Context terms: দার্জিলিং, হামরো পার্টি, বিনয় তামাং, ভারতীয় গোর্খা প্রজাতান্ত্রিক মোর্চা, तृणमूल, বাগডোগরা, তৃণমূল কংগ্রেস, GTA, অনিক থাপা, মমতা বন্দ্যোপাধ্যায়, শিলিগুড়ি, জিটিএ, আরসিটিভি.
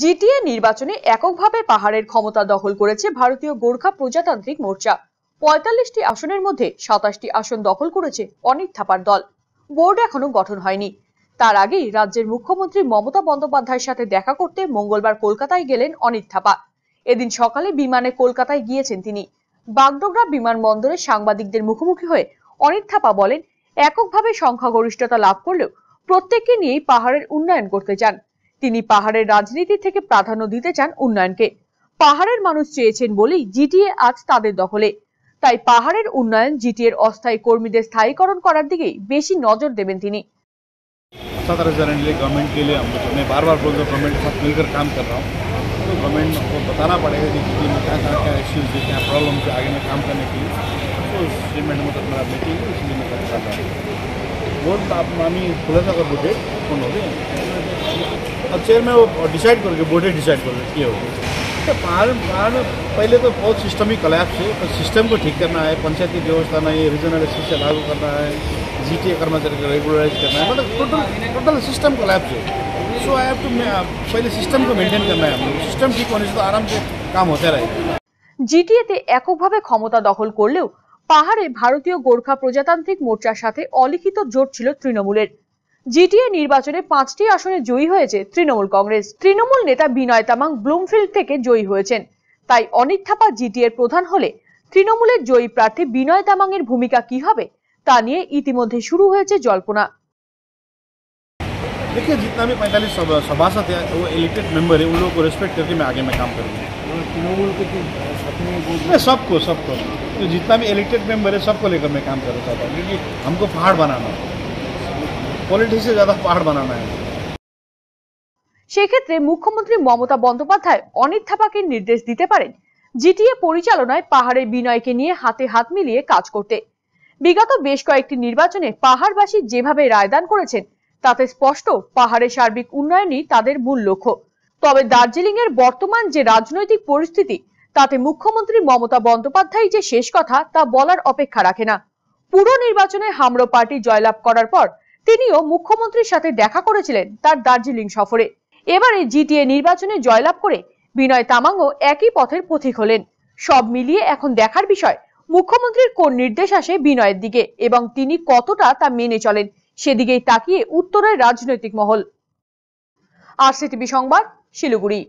GTA निर्वाचने एककভাবে পাহাড়ের ক্ষমতা দখল করেছে ভারতীয় গোর্খা প্রজাতান্ত্রিক মোর্চা। ৪৫টি আসনের মধ্যে ২৭টি আসন দখল করেছে অনিক থাপার দল। বোর্ড এখনো গঠন হয়নি। তার আগেই রাজ্যের মুখ্যমন্ত্রী মমতা বন্দ্যোপাধ্যায়ের সাথে দেখা করতে মঙ্গলবার কলকাতায় গেলেন অনিক থাপা। এদিন সকালে বিমানে কলকাতায় গিয়েছেন তিনি। বাগডোগরা বিমানবন্দরে সাংবাদিকদের মুখোমুখি হয়ে অনিক থাপা বলেন, এককভাবে সংখ্যাগরিষ্ঠতা লাভ করলেও প্রত্যেককে নিয়ে পাহাড়ের উন্নয়ন করতে চান। তিনি পাহাড়ের রাজনীতি থেকে প্রাধান্য দিতে চান উন্নয়নকে। পাহাড়ের মানুষ চেয়েছেন বলেই জিটিএ আজ তাদের দখলে। তাই পাহাড়ের উন্নয়ন, জিটিএর অস্থায়ী কর্মীদের স্থায়ীকরণ করার দিকে বেশি নজর দেবেন তিনি। 17 साल के लिए गवर्नमेंट के लिए मैं बार बार बोल रहा हूँ, गवर्नमेंट के साथ मिलकर काम कर रहा हूँ। तो गवर्नमेंट को बताना पड़ेगा कि जीटीए में क्या इश्यूज है, क्या प्रॉब्लम है, आगे में काम करने के लिए। तो उस डिमेंट मतलब मेरा बेटी है, इसलिए मैं करता हूँ बहुत आप मानी खुला सा कर बोटे फोन हो गए अब चेयर में वो डिसाइड करोगे, बोटे डिसाइड करोगे किए हो। तो पहाड़ पहले तो बहुत सिस्टम ही कलैप्स है, पर सिस्टम को ठीक करना है, पंचायती व्यवस्था में ये रीजनल शिक्षा लागू करना है, जीटीए कर्मचारी को रेगुलराइज करना है, मतलब टोटल सिस्टम कलैप्स है। सो आई हैव टू पहले सिस्टम को मेंटेन करना है, हम सिस्टम ठीक होने से तो आराम से काम होता रहेगा। जीटीएते एककভাবে ক্ষমতা দখল করলেও পাহাড়ে ভারতীয় গোর্খা প্রজাতান্ত্রিক মোর্চার সাথে অলিখিত জোট ছিল তৃণমূলের। জিটিএ নির্বাচনে ৫টি আসনে জয়ী হয়েছে তৃণমূল কংগ্রেস। তৃণমূল নেতা বিনয় তামাং ব্লুমফিল্ড থেকে জয়ী হয়েছেন। তাই অনিক থাপা জিটিএর প্রধান হলে তৃণমূলের জয়ী প্রার্থী বিনয় তামাং এর ভূমিকা কি হবে তা নিয়ে ইতিমধ্যে শুরু হয়েছে জল্পনা। देखिए, जितना भी 45 सभासद है वो इलेक्टेड मेंबर है, उन लोगों को रेस्पेक्ट करके मैं आगे में काम करूँगा। तृणमूल के सबको तो जितना भी इलेक्टेड मेंबर है सबको लेकर मैं काम करना चाहता हूँ, क्योंकि हमको पहाड़ बनाना है, पॉलिटिक्स से ज्यादा पहाड़ बनाना है। সেই ক্ষেত্রে মুখ্যমন্ত্রী মমতা বন্দ্যোপাধ্যায় অনিক থাপাকে নির্দেশ দিতে পারেন জিটিএ পরিচালনায় পাহাড়ের বিনয়কে নিয়ে হাতে হাত মিলিয়ে কাজ করতে। বিগত বেশ কয়েকটি নির্বাচনে পাহাড়বাসী যেভাবে রায়দান করেছেন তাতে স্পষ্ট পাহাড়ের সার্বিক উন্নয়নই তাদের মূল লক্ষ্য। তবে দার্জিলিং এর বর্তমান যে রাজনৈতিক পরিস্থিতি তাতে মুখ্যমন্ত্রী মমতা বন্দ্যোপাধ্যায় যে শেষ কথা তা বলার অপেক্ষা রাখে না। পুরো নির্বাচনে হামরো পার্টি জয়লাভ করার পর তিনিও মুখ্যমন্ত্রীর সাথে দেখা করেছিলেন তার দার্জিলিং সফরে। এবারে জিটিএ নির্বাচনে জয়লাভ করে বিনয় তামাংও একই পথের পথিক হলেন। সব মিলিয়ে এখন দেখার বিষয় মুখ্যমন্ত্রীর কোন নির্দেশ আসে বিনয়ের দিকে এবং তিনি কতটা তা মেনে চলেন, সেদিকেই তাকিয়ে উত্তরের রাজনৈতিক মহল। আরসিটিভি সংবাদ, শিলিগুড়ি।